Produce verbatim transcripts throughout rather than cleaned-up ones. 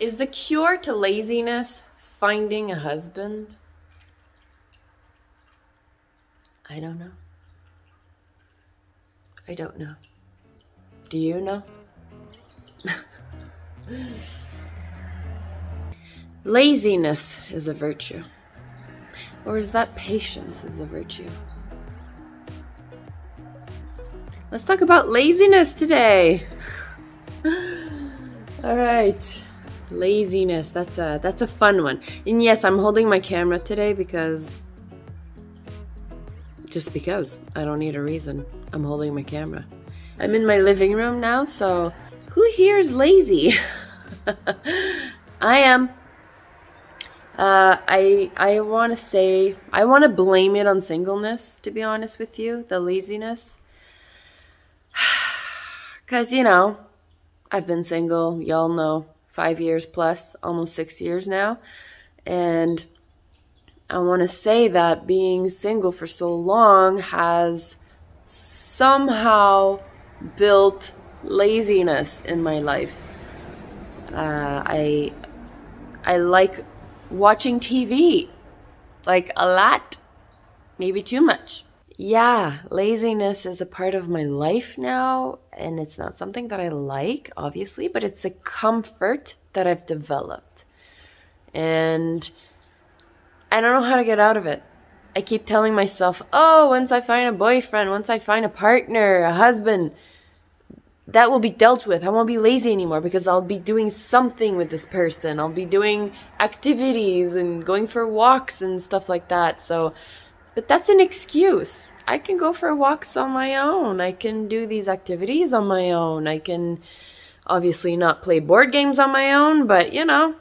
Is the cure to laziness finding a husband? I don't know. I don't know. Do you know? Laziness is a virtue. Or is that patience is a virtue? Let's talk about laziness today. All right. Laziness, that's a that's a fun one. And yes, I'm holding my camera today because just because I don't need a reason. I'm holding my camera. I'm in my living room now, so who here is lazy? I am. Uh, I I want to say, I want to blame it on singleness, to be honest with you, the laziness. Because, you know, I've been single, y'all know, five years plus, almost six years now. And I want to say that being single for so long has somehow built laziness in my life. Uh, I I like watching T V, like a lot, maybe too much. Yeah, laziness is a part of my life now, and it's not something that I like, obviously, but it's a comfort that I've developed. And I don't know how to get out of it. I keep telling myself, oh, once I find a boyfriend, once I find a partner, a husband, that will be dealt with. I won't be lazy anymore because I'll be doing something with this person. I'll be doing activities and going for walks and stuff like that. So, but that's an excuse. I can go for walks on my own. I can do these activities on my own. I can obviously not play board games on my own, but you know,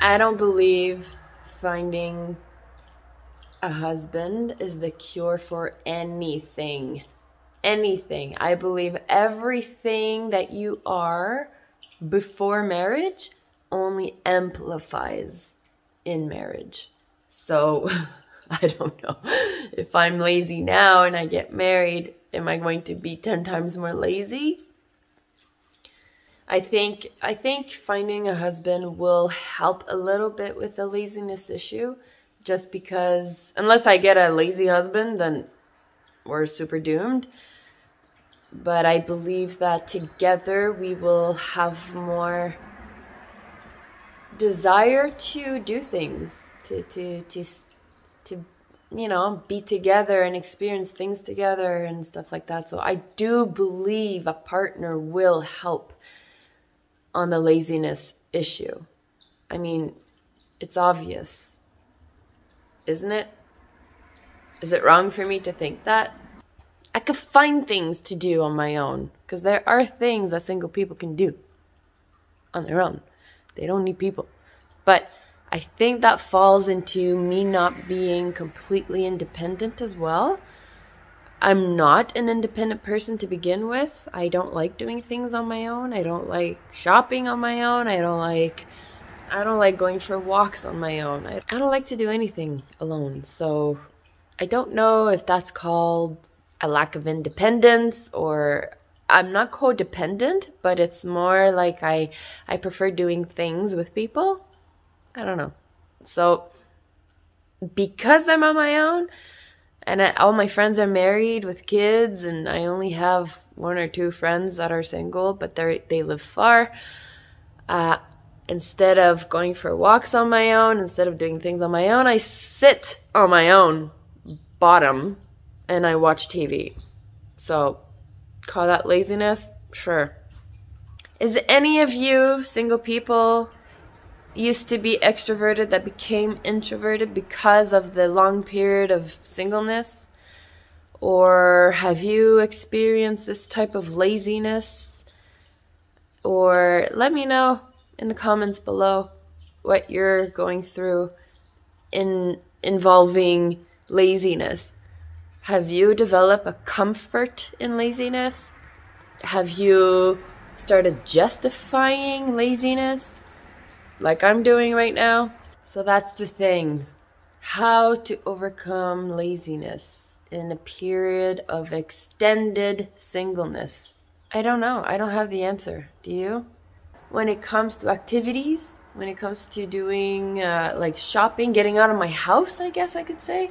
I don't believe finding a husband is the cure for anything. Anything. I believe everything that you are before marriage only amplifies in marriage. So, I don't know. If I'm lazy now and I get married, am I going to be ten times more lazy? I think, I think finding a husband will help a little bit with the laziness issue. Just because, unless I get a lazy husband, then we're super doomed. But I believe that together we will have more desire to do things, to, to, to, to, you know, be together and experience things together and stuff like that. So I do believe a partner will help on the laziness issue. I mean, it's obvious. Isn't it? Is it wrong for me to think that? I could find things to do on my own, because there are things that single people can do on their own. They don't need people. But I think that falls into me not being completely independent as well. I'm not an independent person to begin with. I don't like doing things on my own. I don't like shopping on my own. I don't like... I don't like going for walks on my own. I don't like to do anything alone. So I don't know if that's called a lack of independence, or I'm not codependent, but it's more like I, I prefer doing things with people. I don't know. So because I'm on my own and I, all my friends are married with kids, and I only have one or two friends that are single, but they they live far. Uh, Instead of going for walks on my own, instead of doing things on my own, I sit on my own bottom and I watch T V. So, call that laziness? Sure. Is any of you single people used to be extroverted that became introverted because of the long period of singleness? Or have you experienced this type of laziness? Or let me know in the comments below what you're going through in involving laziness. Have you developed a comfort in laziness? Have you started justifying laziness like I'm doing right now? So that's the thing. How to overcome laziness in a period of extended singleness. I don't know. I don't have the answer. Do you? when it comes to activities, when it comes to doing uh, like shopping, getting out of my house, I guess I could say.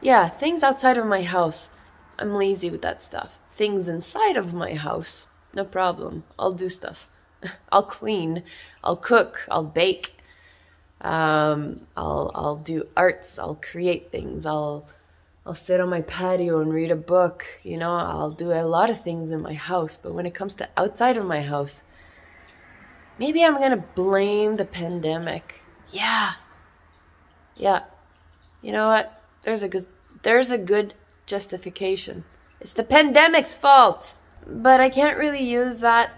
Yeah, things outside of my house. I'm lazy with that stuff. Things inside of my house, no problem. I'll do stuff. I'll clean, I'll cook, I'll bake. Um, I'll I'll do arts, I'll create things, I'll I'll sit on my patio and read a book, you know, I'll do a lot of things in my house. But when it comes to outside of my house, maybe I'm gonna blame the pandemic. Yeah. Yeah. You know what? There's a good there's a good justification. It's the pandemic's fault. But I can't really use that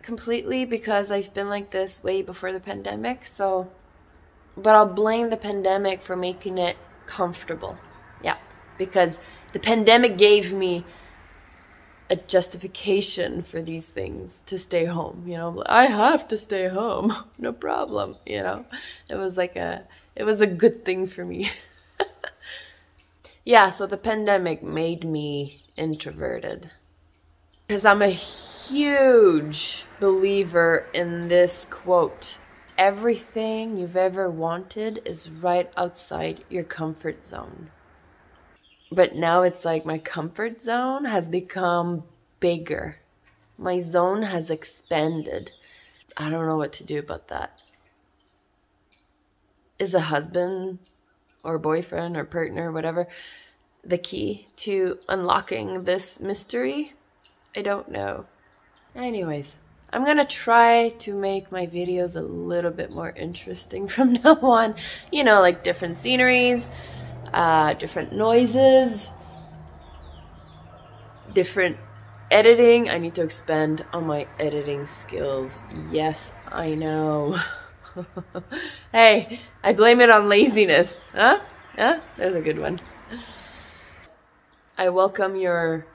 completely because I've been like this way before the pandemic, so but I'll blame the pandemic for making it comfortable. Yeah, because the pandemic gave me a justification for these things, to stay home, you know, I have to stay home, no problem, you know, it was like a, it was a good thing for me. Yeah, so the pandemic made me introverted, because I'm a huge believer in this quote, everything you've ever wanted is right outside your comfort zone. But now it's like my comfort zone has become bigger. My zone has expanded. I don't know what to do about that. Is a husband or boyfriend or partner, whatever, the key to unlocking this mystery? I don't know. Anyways, I'm gonna try to make my videos a little bit more interesting from now on. You know, like different sceneries. Uh, different noises, different editing. I need to expand on my editing skills. Yes, I know. Hey, I blame it on laziness. Huh? Huh? There's a good one. I welcome your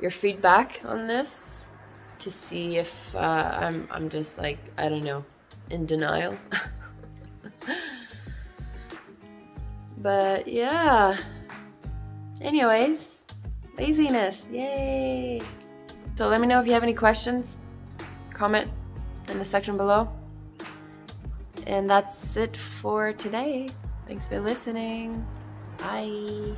your feedback on this to see if uh, I'm I'm just like, I don't know, in denial. But yeah, anyways, laziness, yay! So let me know if you have any questions, comment in the section below. And that's it for today. Thanks for listening. Bye.